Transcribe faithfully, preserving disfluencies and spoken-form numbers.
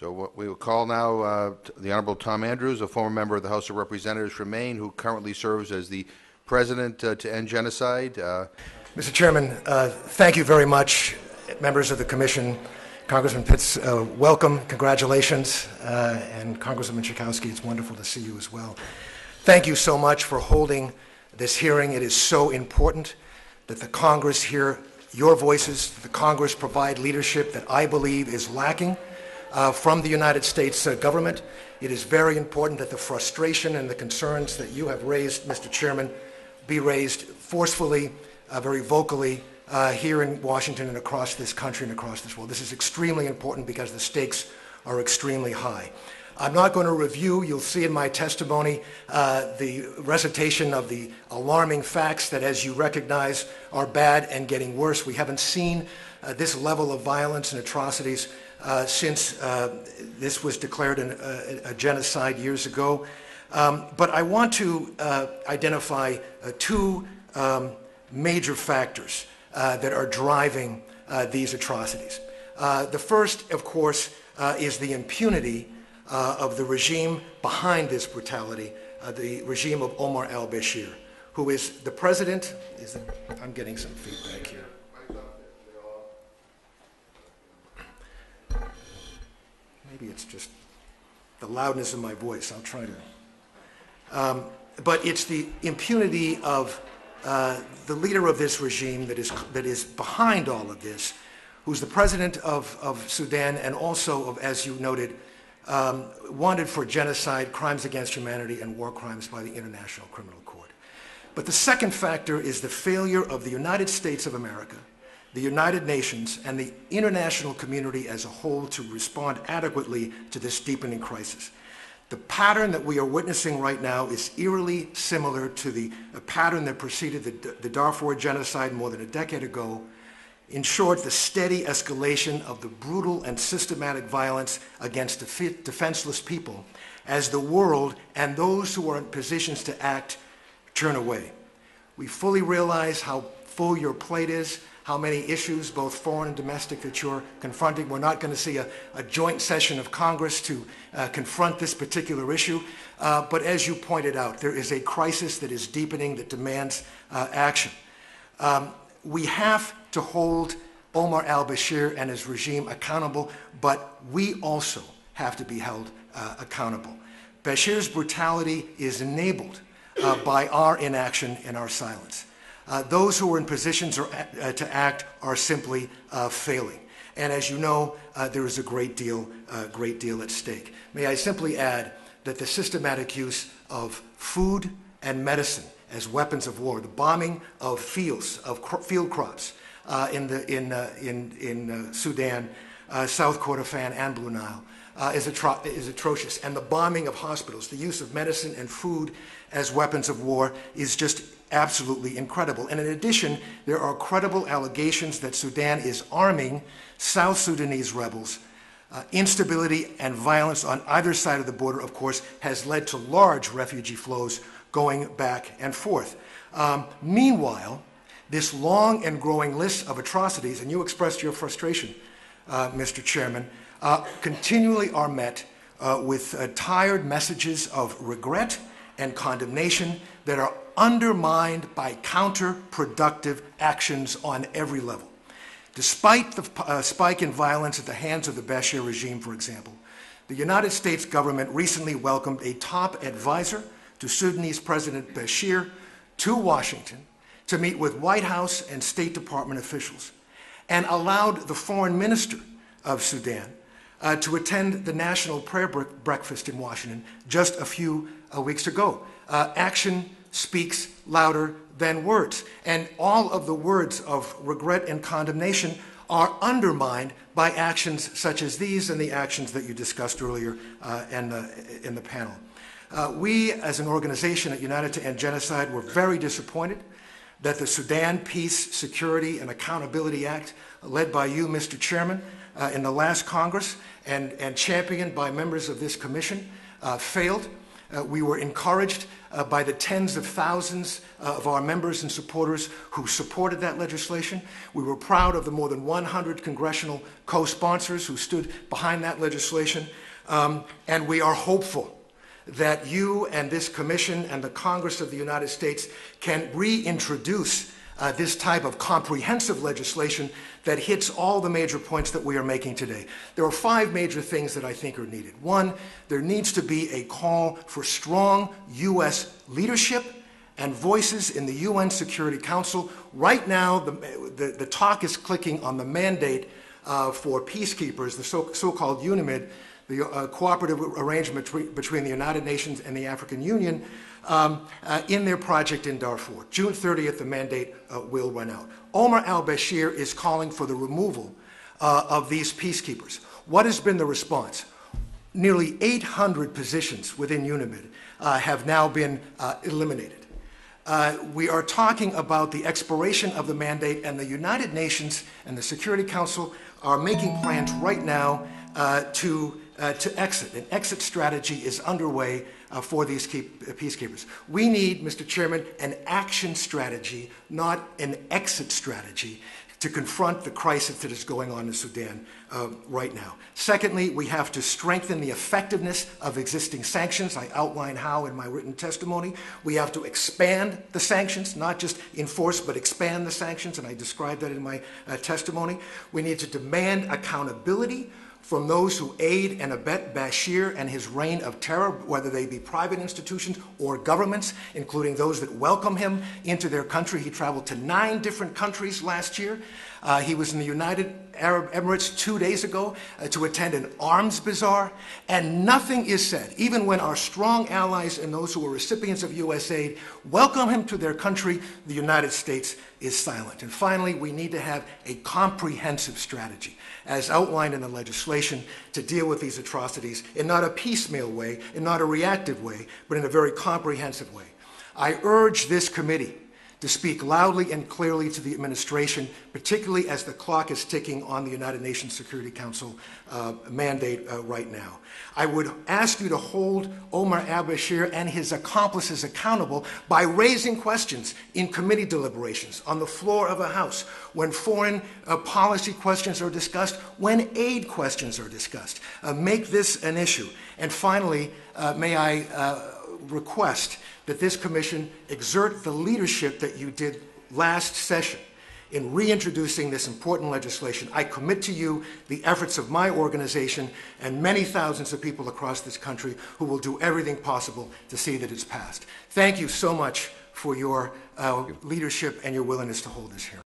So what we will call now uh, the Honorable Tom Andrews, a former member of the House of Representatives from Maine, who currently serves as the President uh, to End Genocide. Uh, Mister Chairman, uh, thank you very much, members of the Commission. Congressman Pitts, uh, welcome, congratulations, uh, and Congressman Schakowsky, it's wonderful to see you as well. Thank you so much for holding this hearing. It is so important that the Congress hear your voices, that the Congress provide leadership that I believe is lacking Uh, from the United States uh, government. It is very important that the frustration and the concerns that you have raised, Mister Chairman, be raised forcefully, uh, very vocally, uh, here in Washington and across this country and across this world. This is extremely important because the stakes are extremely high. I'm not going to review, you'll see in my testimony, uh, the recitation of the alarming facts that, as you recognize, are bad and getting worse. We haven't seen uh, this level of violence and atrocities Uh, since uh, this was declared an, uh, a genocide years ago. Um, but I want to uh, identify uh, two um, major factors uh, that are driving uh, these atrocities. Uh, the first, of course, uh, is the impunity uh, of the regime behind this brutality, uh, the regime of Omar al-Bashir, who is the president. Is it, I'm getting some feedback here. Maybe it's just the loudness of my voice. I'll try to. Um, but it's the impunity of uh, the leader of this regime that is, that is behind all of this, who's the president of, of Sudan and also, of, as you noted, um, wanted for genocide, crimes against humanity, and war crimes by the International Criminal Court. But the second factor is the failure of the United States of America, the United Nations, and the international community as a whole to respond adequately to this deepening crisis. The pattern that we are witnessing right now is eerily similar to the pattern that preceded the, the Darfur genocide more than a decade ago. In short, the steady escalation of the brutal and systematic violence against def- defenseless people as the world and those who are in positions to act turn away. We fully realize how full your plate is, how many issues, both foreign and domestic, that you're confronting. We're not going to see a, a joint session of Congress to uh, confront this particular issue. Uh, but as you pointed out, there is a crisis that is deepening that demands uh, action. Um, we have to hold Omar al-Bashir and his regime accountable, but we also have to be held uh, accountable. Bashir's brutality is enabled uh, by our inaction and our silence. Uh, those who are in positions or, uh, to act are simply uh, failing. And as you know, uh, there is a great deal, uh, great deal at stake. May I simply add that the systematic use of food and medicine as weapons of war, the bombing of fields, of cro field crops uh, in, the, in, uh, in, in uh, Sudan, uh, South Kordofan, and Blue Nile, Uh, is, atro is atrocious, and the bombing of hospitals, the use of medicine and food as weapons of war is just absolutely incredible. And in addition, there are credible allegations that Sudan is arming South Sudanese rebels. Uh, instability and violence on either side of the border, of course, has led to large refugee flows going back and forth. Um, meanwhile, this long and growing list of atrocities, and you expressed your frustration, uh, Mister Chairman, Uh, continually are met uh, with uh, tired messages of regret and condemnation that are undermined by counterproductive actions on every level. Despite the uh, spike in violence at the hands of the Bashir regime, for example, the United States government recently welcomed a top advisor to Sudanese President Bashir to Washington to meet with White House and State Department officials, and allowed the foreign minister of Sudan Uh, to attend the National Prayer Breakfast in Washington just a few uh, weeks ago. Uh, action speaks louder than words. And all of the words of regret and condemnation are undermined by actions such as these and the actions that you discussed earlier uh, in, the, in the panel. Uh, we, as an organization at United to End Genocide, were very disappointed that the Sudan Peace, Security, and Accountability Act, led by you, Mister Chairman, Uh, in the last Congress and, and championed by members of this commission, uh, failed. Uh, we were encouraged uh, by the tens of thousands uh, of our members and supporters who supported that legislation. We were proud of the more than one hundred congressional co-sponsors who stood behind that legislation. Um, and we are hopeful that you and this Commission and the Congress of the United States can reintroduce Uh, this type of comprehensive legislation that hits all the major points that we are making today. There are five major things that I think are needed. One, there needs to be a call for strong U S leadership and voices in the U N Security Council. Right now, the, the, the talk is clicking on the mandate uh, for peacekeepers, the so, so-called UNAMID, the uh, cooperative arrangement between the United Nations and the African Union um, uh, in their project in Darfur. June thirtieth, the mandate uh, will run out. Omar al-Bashir is calling for the removal uh, of these peacekeepers. What has been the response? Nearly eight hundred positions within UNAMID uh, have now been uh, eliminated. Uh, we are talking about the expiration of the mandate, and the United Nations and the Security Council are making plans right now uh, to Uh, to exit. An exit strategy is underway uh, for these keep, uh, peacekeepers. We need, Mister Chairman, an action strategy, not an exit strategy, to confront the crisis that is going on in Sudan uh, right now. Secondly, we have to strengthen the effectiveness of existing sanctions. I outline how in my written testimony. We have to expand the sanctions, not just enforce, but expand the sanctions, and I described that in my uh, testimony. We need to demand accountability from those who aid and abet Bashir and his reign of terror, whether they be private institutions or governments, including those that welcome him into their country. He traveled to nine different countries last year. Uh, he was in the United Arab Emirates two days ago uh, to attend an arms bazaar, and nothing is said, even when our strong allies and those who are recipients of U S aid welcome him to their country, the United States is silent. And finally, we need to have a comprehensive strategy, as outlined in the legislation, to deal with these atrocities in not a piecemeal way, in not a reactive way, but in a very comprehensive way. I urge this committee to speak loudly and clearly to the administration, particularly as the clock is ticking on the United Nations Security Council uh, mandate uh, right now. I would ask you to hold Omar al-Bashir and his accomplices accountable by raising questions in committee deliberations, on the floor of a house, when foreign uh, policy questions are discussed, when aid questions are discussed. Uh, make this an issue. And finally, uh, may I uh, request that this Commission exert the leadership that you did last session in reintroducing this important legislation. I commit to you the efforts of my organization and many thousands of people across this country who will do everything possible to see that it's passed. Thank you so much for your uh, leadership and your willingness to hold this hearing.